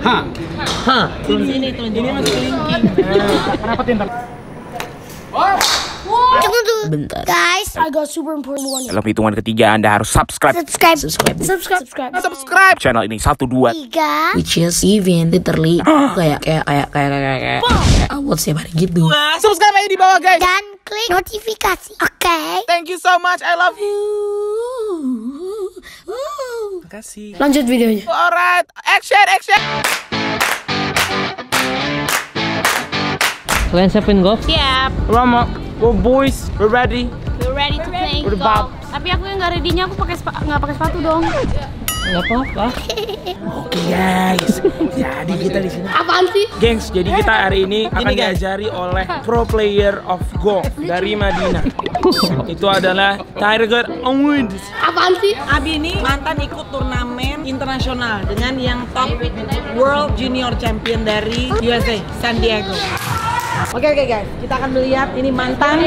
Hah? Hah? Ini masih kelingking. Kenapa tindak? Bentar guys, I got super important one. Dalam hitungan ketiga Anda harus subscribe channel ini. 1, 2, 3. Which is even literally kayak upload setiap hari gitu. Subscribe aja di bawah guys dan klik notifikasi. Oke. Thank you so much, I love you. Makasih. Lanjut videonya. Alright, action. Kalian siapin golf? Siap. Romo, we're boys, we're ready. We're ready to play golf. Tapi aku yang nggak ready-nya, aku nggak pakai sepatu dong. Nggak apa-apa. Oke guys, jadi kita di sini. Apaan sih? Gengs, jadi kita hari ini akan diajari oleh pro player of golf dari Madinah. Itu adalah Tiger Woods. Apaan sih? Abi ini mantan ikut turnamen internasional dengan yang top world junior champion dari USA, San Diego. Oke guys, kita akan melihat ini mantan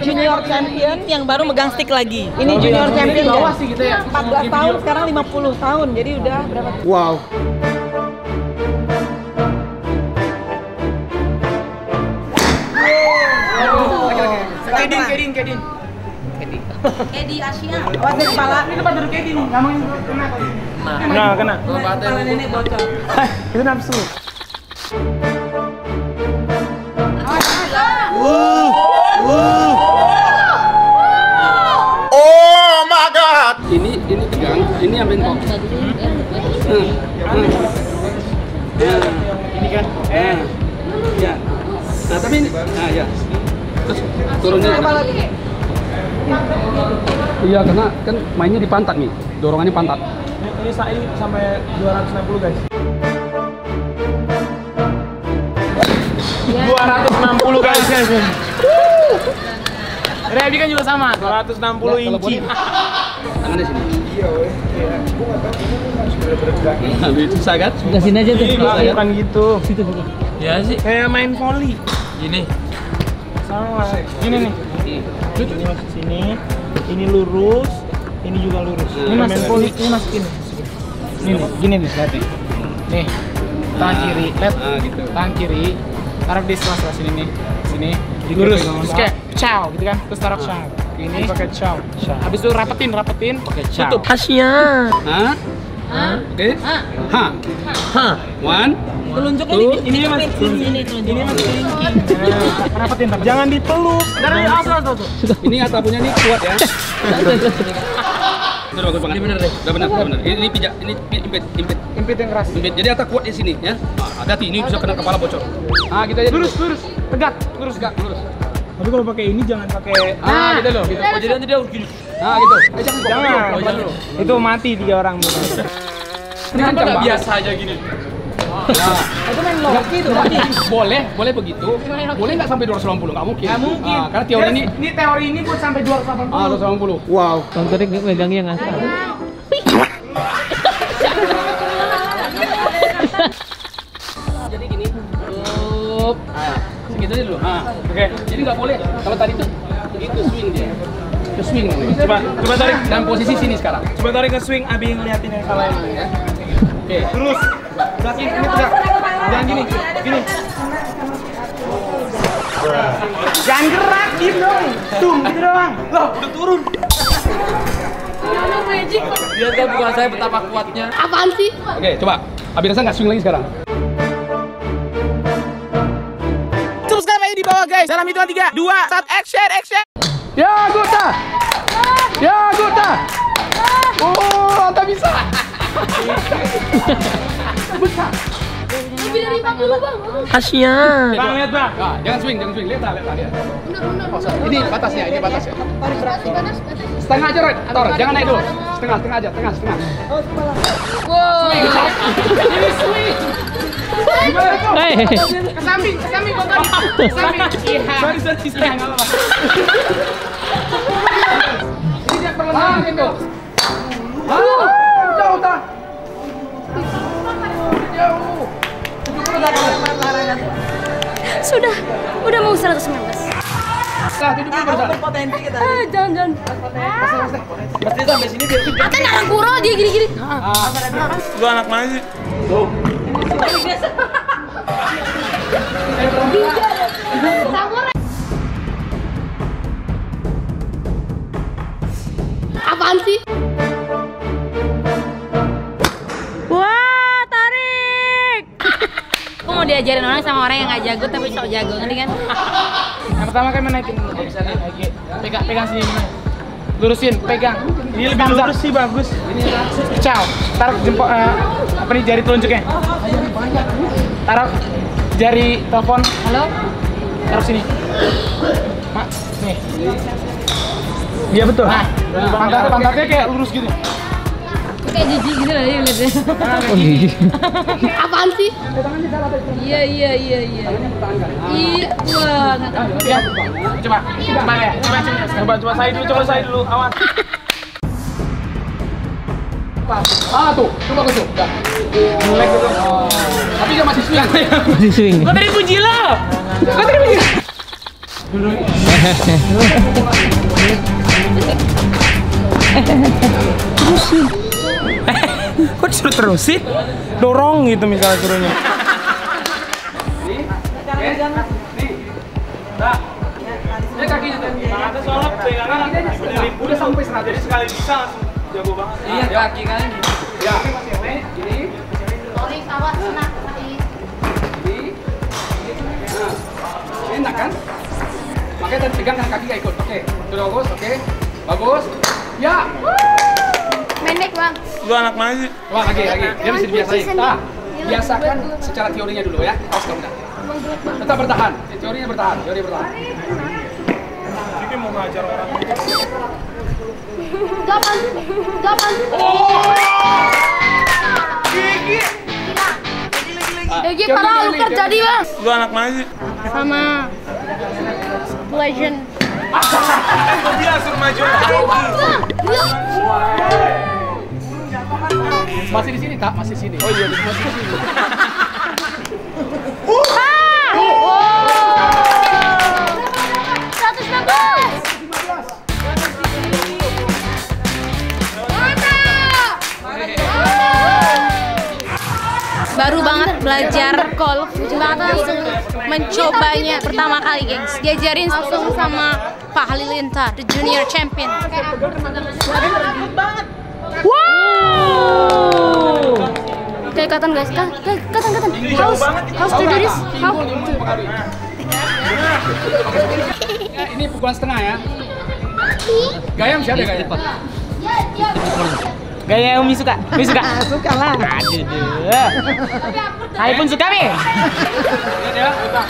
junior champion yang baru megang stick lagi. Ini junior champion bawah sih gitu ya. 14 tahun sekarang 50 tahun. Jadi udah berapa? Wow. Kedin Asia. Oh, ini kepala. Ini tempat duduk Kedin. Ngomongin kena. Kepala nenek bocor. Itu nafsu. Oh my god. Ini tegang, ini ambil kok. Ini kan. Ya. Nah, tapi ini. Nah, ya. Terus turunnya apa lagi? Iya, karena kan mainnya di pantat nih. Dorongannya pantat. Ini saya sampai 260 guys. 260 guys. Rebi kan juga sama, 260 inci. Tangan di sini. Iya, weh. Gua enggak tahu gua susah kan? Ke sini aja tuh. Bukan gitu. Situ buka. Ya sih. Kayak main volley. Gini. Salah. Gini nih. Ini masuk sini. Ini lurus, ini juga lurus. Ini main volley, ini masukin. Ini gini nih, lihat nih. Nih. Tangan kiri, lihat. Gitu. Tangan kiri. Taruh di sini nih. Sini. Lurus. Oke. Ciao gitu kan, terus taruh ciao ini pakai ciao, habis itu rapetin pakai ciao, tutup hasilnya. Oke. 1 telunjuk ini masih rapetin tapi jangan dipeluk dari asal tuh. Ini atapunya nih kuat ya. Bener. Ini pijak, ini impit yang keras. Impit. Jadi atas kuat di sini ya. Hati-hati ini bisa kena kepala bocor. Gitu aja. Lurus tegak. Tapi kalau pakai ini jangan pakai gitu loh. Jadi nanti dia gini. Gitu. Jangan. Itu mati 3 orang. Ini kan enggak biasa aja gini. Nah, itu main loki itu tadi. Boleh begitu. Boleh enggak sampai 280? Enggak mungkin. Karena teori ini buat sampai 280. 280. Wow. Contohnya enggak megangnya ngasal. Jadi gini. Segitu aja dulu. Oke. Jadi nggak boleh. Kalau tadi tuh itu swing dia. Ke swing. Coba tarik dan posisi sini sekarang. Coba tarik ke swing, Abi ngeliatin yang salah ini ya. Oke. Terus belakang ini tegak. Jangan gini. Jangan gerak, diem dong. Tung gitu doang. Loh, udah turun. Lihat kan bukan saya betapa kuatnya. Apaan sih? Oke, coba. Abi rasa nggak swing lagi sekarang? Di bawah guys, dalam hitungan 3, 2, 1, action. Ya, gota. Entah bisa. Besar. Lebih dari 40 bang. Asia. Bang lihat bang. Jangan swing, lihat. Bener. Ini batasnya. Tarik batas. Setengah aja, Red. Tor, jangan naik dulu. Setengah. Oh, kepala. Wow. Ini swing. Kesamping botol. Sorry, sayang. Ini dia perlahan itu. Udah. Jauh. Udah mau 119. Potensi kita. Jangan. Mesti sampai sini biar kita. Kata anak guru dia gini-gini. Lu anak mana sih? Tuh. diajarin orang sama orang yang nggak jago tapi sok jago, ngerti kan? Yang pertama kan menaikin dulu, misalnya pegang sini, lurusin, pegang. Ini lebih lurus sih, bagus. Ini pecah, taruh jempol, apa nih, jari telunjuknya? Taruh jari telepon, halo, taruh sini, mak, nih. Iya betul. Nah, pantatnya kayak lurus gitu. Kayak jijik gitu loh, ya lihat deh. Oh jijik. Apaan sih? Iya. Iya, wah nggak tahu. Coba ya, coba saya dulu, awas. Ah tuh, coba ke situ. Mulai gitu. Tapi dia masih swing. Masih swing. Kau tadi puji lo. Terusin. Kok disuruh terusin? Dorong gitu misalnya suruhnya. Udah sampai sana, jadi sekali bisa langsung jago banget. Iya, kaki kan gitu. Ya, ini. Sorry, awas kena tadi. Ini enak kan? Makanya tadi pegang kan kaki nggak ikut. Oke, terus oke. Bagus. Ya. Menek, Bang. Lu anak mana sih? Wah, lagi. Dia mesti dibiasain. Nah, biasakan secara teorinya dulu ya. Awas kamu dah. Tetap bertahan. Teorinya bertahan. Jadi mau ngajar orang. Gapan. Oh. Gigi. Gigi parah lu kerja di, Bang. Lu anak mana sih? Sama legend. Dia suruh maju. Masih di sini, tak? Masih di sini. Oh iya, masih di sini. Baru banget belajar golf, cuma langsung mencobanya pertama kali, gengs. Diajarin langsung sama Pak Halilintar, the junior champion. Wow! Kayak katan guys, katan. How to do this? Ini pukulan setengah ya. Gayam siapa ya gayam? Gaya Umi suka? Umi suka? Suka lah. Aduh. Hai pun suka, Mi? Lihat ya, buka.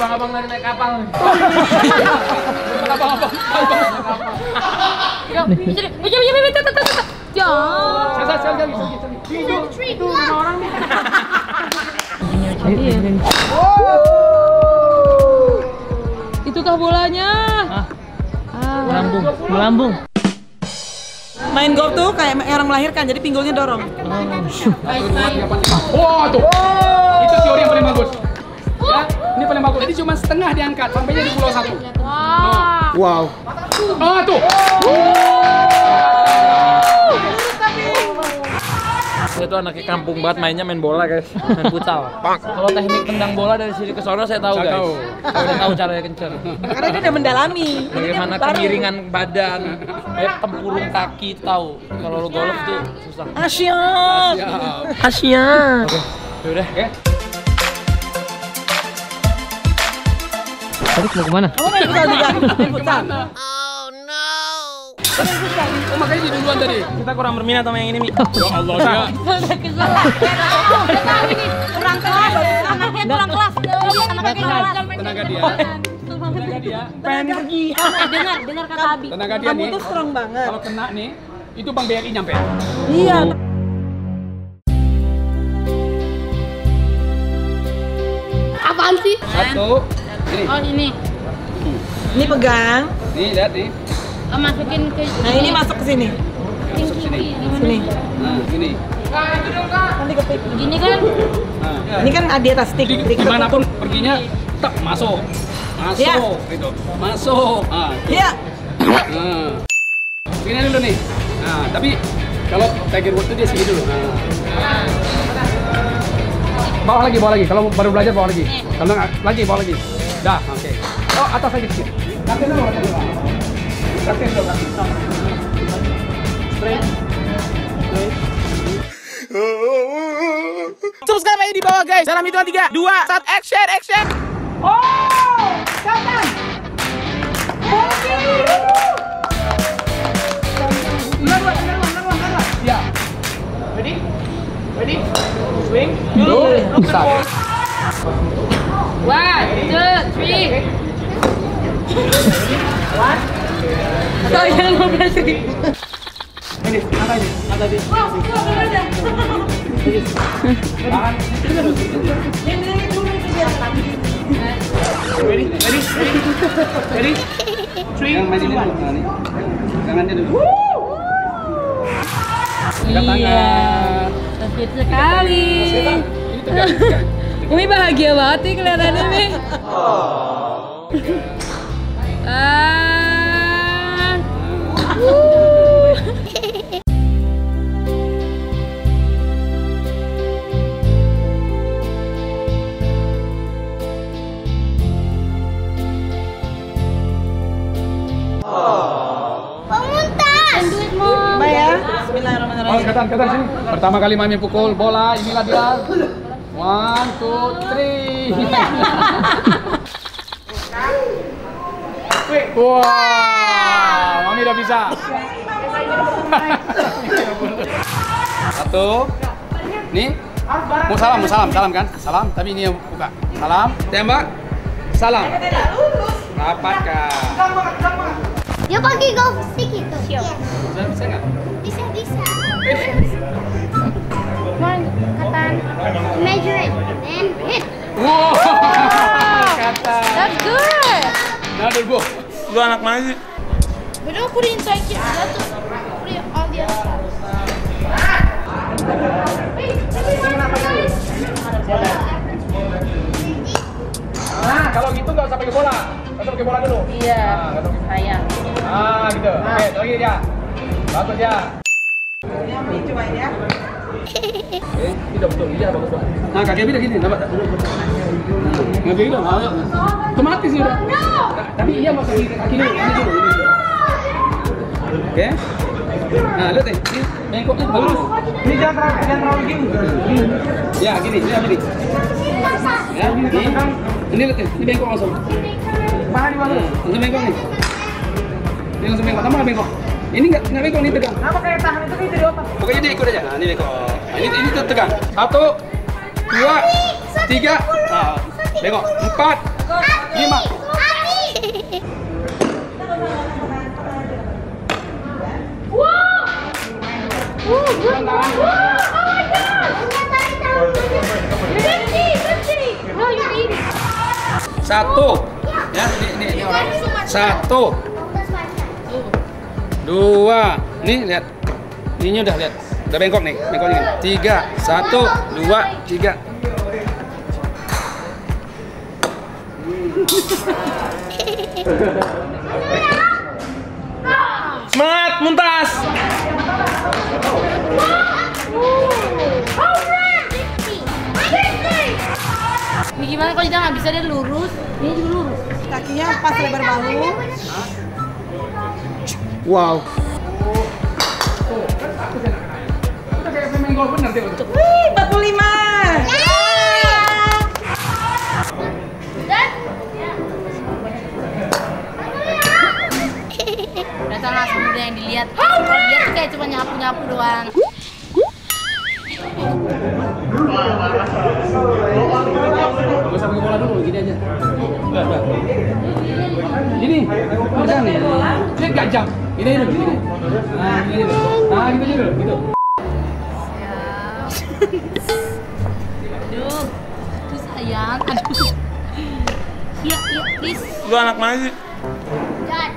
Abang-abang lari naik kapal. Abang-abang. Itukah bolanya? Melambung. Main golf tuh kayak orang melahirkan, jadi pinggulnya dorong. Wah tuh, itu teori yang paling bagus. Ya, ini paling bagus. Jadi cuma setengah diangkat, sampainya di pulau 1. Wow. Ah tuh. Itu anaknya kampung banget, mainnya main bola guys, main futsal. Kalau teknik tendang bola dari sini ke sono saya tahu guys. Saya tahu caranya kenceng. Karena dia udah mendalami. Bagaimana kemiringan badan, tempurung kaki tahu. Kalau lo golf tuh susah. Asia. Oke, udah. Tadi mau kemana? Kamu main futsal juga? Main futsal. Oh, makanya di duluan tadi. Kita kurang berminat sama yang ini, Mi. Ya Allah, dia. Kurang kelas. Tenaga dia. Pengen pergi. Dengar kata Abi. Tenaga dia nih. Kamu tuh strong banget. Kalau kena nih, itu Bang BRI nyampe. Iya. Apaan sih? Satu. Oh, ini. Ini pegang. Nih, lihat nih. Masukin ke sini. Nah, ini masuk ke sini. Sini. Nah, sini. Nah, itu dong, Kak. Nanti kepik. Gini kan? Nah, ini kan ada atas stick. Gimana pun perginya tak masuk. Gitu. Masuk. Ah. Iya. Nah. Gini dulu nih. Nah, tapi kalau Tiger Woods itu dia sini dulu. Nah. Bawah lagi. Kalau baru belajar bawah lagi. Kalau lagi bawah lagi. Dah, oke. Oh, atas lagi sedikit. Kaki dulu. Subscribe aja di bawah guys. Dalam hitungan 3, 2, 1, action, action. Oh, datang. Bentar, ya. Ready? Swing. Look at the ball. 1, 2, 3. What? Kau yang ngobrol sendiri. Ini, apa ini? Wah, bener. Ready? 3, 2, 1. Tangannya dulu. Iya, terkejut sekali. Umi bahagia banget nih kelihatannya nih. Kata-kata sini. Pertama kali Mami pukul bola, inilah dia. 1, 2, 3. Wow, Mami udah bisa. 1. Nih, mau salam kan? Salam, tapi ini yang buka. Salam, tembak. Salam. Rapat kan. Ya pakai golf stick itu. Siap. Bisa nggak? Bisa. One, katan. Measure it, then hit. Wow, katan. That's good. Another ball. Lu anak mana sih? Bener aku di inside kiri, satu. Aku di on the other side. Kalau gitu nggak usah pakai bola. Nggak usah pakai bola dulu. Iya. Sayang. Gitu. Oke, lagi ya. Bagus ya. Ini cobain ya. Ini betul, iya bagus banget. Nah, kakek bilang gini, nama tak dulu. Nanti dong, ayo. Otomatis udah. Tapi iya masuk di kaki ini. Oke. Nah, lihat deh. Bengkoknya lurus. Ini jangan terlalu gini. Ya, gini, ini. Ya, gini. Ini lihat deh, ini bengkok langsung. Paha di bawah. Langsung bengkok nih. Ini langsung bengkok, sama bengkok. Ini nggak bengkok, ini tegang. Apa kayak tahan itu jadi otak? Pokoknya dia ikut aja. Nah, ini bengkok. Nah, ini tegang. 1, 2, 3. Nah, bengkok. 4, 5. Satu. Ya, ini orang. 1, 2, nih lihat, ini udah lihat, udah bengkok nih, bengkoknya. 3, 1, 2, 3. Semangat, Muntas. Ini gimana kalau dia nggak bisa, dia lurus, ini juga lurus. Kakinya pas lebar bahu. Wow. Kita kayak pemain golf bener deh. 45. Ternyata langsung udah yang dilihat. Kalau dia tuh kayak cuma nyapu-nyapu doang. Gak usah pakai bola dulu, gini aja. Gini, pegang nih. Ini gak jam. Gini. Nah, gitu aja dulu, gitu. Aduh, itu sayang. Aduh. Iya, please. Lu anak mana sih? Dad.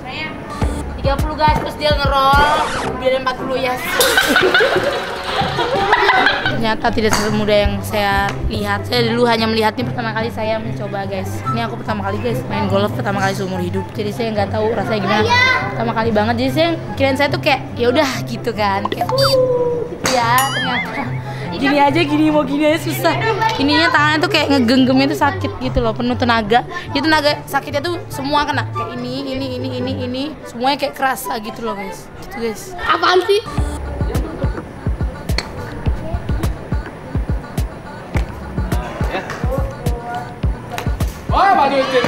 Sayang. 30 guys, terus dia ngerol. Biar 40 ya. Ternyata tidak semudah yang saya lihat. Saya dulu hanya melihatnya pertama kali saya mencoba guys. Ini aku pertama kali guys main golf, pertama kali seumur hidup. Jadi saya nggak tahu rasanya gimana. Pertama kali banget. Jadi saya kirain saya tuh kayak ya udah gitu kan. Kayak gitu ya. Ternyata gini aja, gini mau gini aja susah. Ininya tangannya tuh kayak ngegenggemnya tuh sakit gitu loh, penuh tenaga. Jadi tenaga sakitnya tuh semua kena, kayak ini, semuanya kayak kerasa gitu loh guys. Gitu guys. Apaan sih? Oh, bagus deh.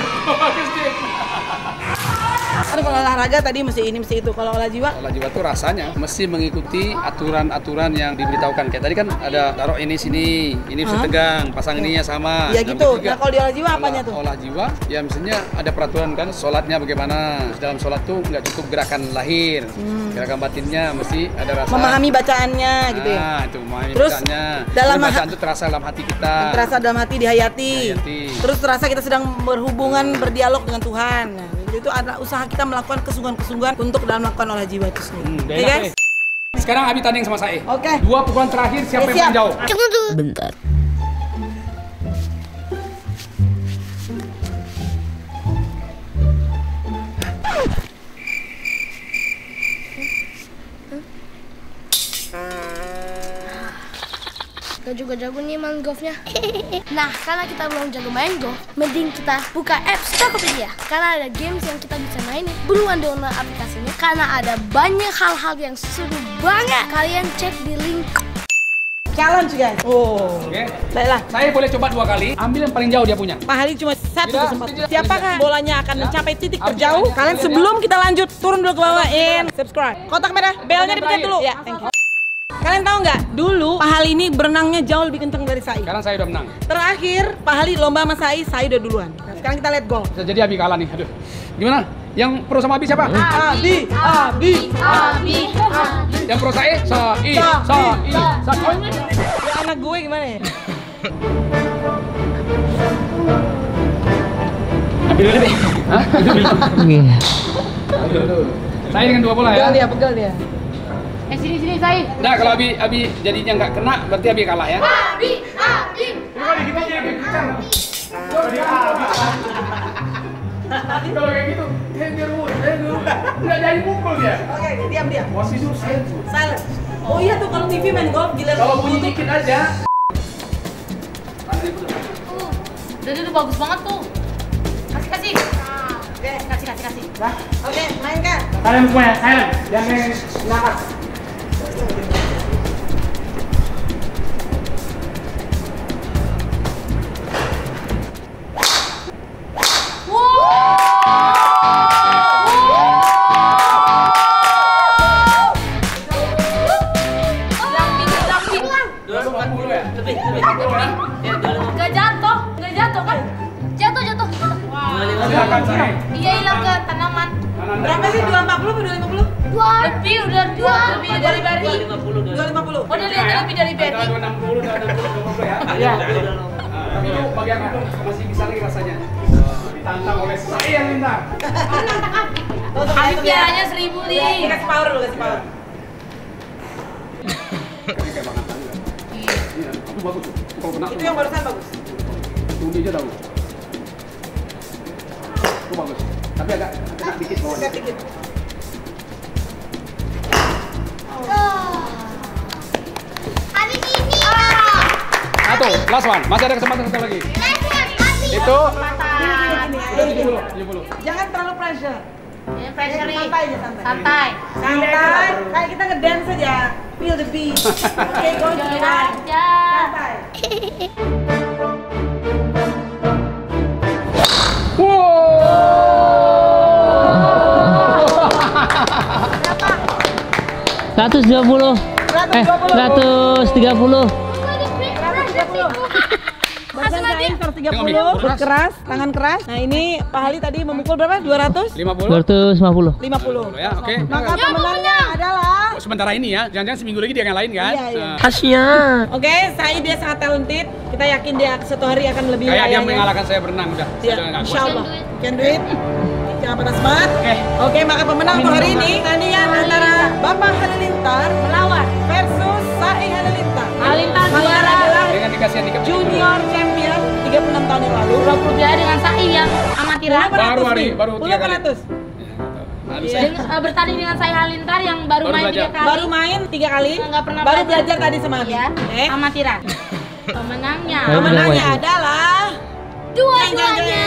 Kan kalau olahraga tadi mesti ini mesti itu. Kalau olah jiwa tuh rasanya mesti mengikuti aturan-aturan yang diberitahukan. Kayak tadi kan ada taruh ini sini, ini bisa tegang, pasang ininya sama. Ya gitu. Nah kalau di olah jiwa apanya tuh? Olah jiwa ya misalnya ada peraturan kan, sholatnya bagaimana. Dalam sholat tuh nggak cukup gerakan lahir, gerakan batinnya mesti ada rasa. Memahami bacaannya gitu ya. Nah itu memahami bacaannya. Dalam bacaan tuh terasa dalam hati kita. Terasa dalam hati dihayati. Terus terasa kita sedang berhubungan berdialog dengan Tuhan. Itu adalah usaha kita melakukan kesungguhan-kesungguhan untuk dalam melakukan olah jiwa itu sendiri. Oke guys? Sekarang Abi tanding sama saya. Oke. Okay. 2 pukulan terakhir siapa yang paling jauh? Bentar. Kita juga jago nih main golfnya. Nah, karena kita belum jago main golf, mending kita buka apps Tokopedia. Karena ada games yang kita bisa mainin. Buruan download aplikasinya, karena ada banyak hal-hal yang seru banget. Kalian cek di link. Challenge guys. Oh. Oke. Baiklah. Saya boleh coba 2 kali. Ambil yang paling jauh dia punya. Pak Hali cuma 1 kesempatan. Siapakah bolanya akan mencapai titik terjauh? Kalian sebelum kita lanjut, turun dulu ke bawah and subscribe. Kotak merah, belnya dipencet dulu. Ya, thank you. Kalian tahu nggak, dulu Pak Hali ini berenangnya jauh lebih kenceng dari saya. Sekarang saya udah menang. Terakhir Pak Hali lomba sama saya udah duluan. Nah, sekarang kita lihat gol. Bisa jadi Abi kalah nih. Aduh. Gimana? Yang pro sama Abi siapa? Abi. Yang pro saya? Sai. Ya anak gue gimana ya? Ambil dulu deh. Hah? Ambil dulu. Saya dengan 2 bola ya. Pegal dia. Sini saya. Nah kalau Abi jadinya nggak kena, berarti Abi kalah ya. Abi. Kalau kita jadi Abi kecil. Nanti kalau kayak gitu, dia ngeru. Nggak jadi pukul dia. Oke, diam. Posisi silent. Oh iya tuh kalau TV main golf gila. Kalau bunyi dikit aja. Jadi itu bagus banget tuh. Kasih. Oke, kasih. Lah. Oke, main kan. Kalian punya silent, jangan nafas. Iya, hilang ke tanaman. Berapa sih? 240 atau 250? Lebih dari 250. Oh, udah lihat lebih dari Berry. 260 ya. Iya. Tapi itu bagian aku masih bisa nih rasanya. Ditantang oleh saya yang lintang. Tapi piaranya 1000 nih. Kasih power lu, kasih power. Ini kayak banget tadi. Iya. Itu bagus tuh. Kalau benar. Itu yang barusan bagus. Tunggu aja tahu. Itu bagus. Tapi agak kena dikit bawahnya. Agak dikit. Satu, last one. Masih ada kesempatan satu lagi. Itu. Jangan terlalu pressure. Santai. Santai. Kayak kita ngedance saja. Feel the beat. Oke, go to the right. Santai. Wow. 120. 130. Keras, tangan keras. Nah ini Pak Hali tadi memukul berapa? 200? 250 ya, oke. Maka pemenangnya adalah sementara ini ya, jangan-jangan seminggu lagi dia ngalahin kan? Iya. Kasihan. Oke, saya dia sangat talented. Kita yakin dia suatu hari akan lebih kayak dia mengalahkan saya berenang udah. Insya Allah. Can do it. Jangan patah semangat. Oke, maka pemenang untuk hari ini tandingan antara Bapak Halilintar melawan versus Saing Halilintar. Halilintar juara dengan dikasih junior champion 36 tahun yang lalu. 20 dengan Saing yang amatiran. Baru hari, baru 3 kali. bertanding dengan saya Halilintar yang baru main 3 kali. Baru main 3 kali? Nggak pernah baru belajar tadi semalam. Iya, amatiran. Pemenangnya. Pemenangnya adalah dua-duanya.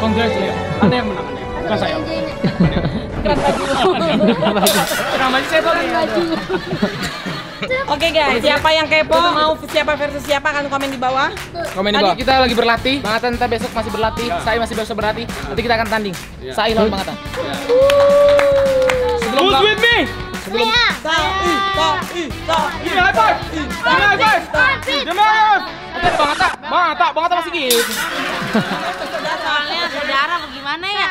Congratulations. Mana yang menang? Bukan saya. Keren baju. Namanya siapa ya? Oke guys, siapa yang kepo mau siapa versus siapa kan komen di bawah. Komen di bawah. Kita lagi berlatih. Bang Atan besok masih berlatih. Saya masih besok berlatih. Nanti kita akan tanding. Saya lawan Bang Atan. Who's with me? Sebelum Bang Atan masih gitu. Soalnya saudara bagaimana ya?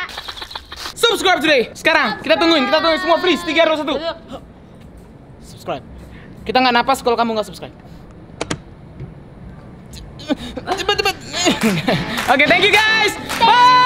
Subscribe today. Sekarang kita tungguin semua please 3, 2, 1. Subscribe. Kita nggak napas kalau kamu nggak subscribe. Cepet. Oke, thank you guys. Bye.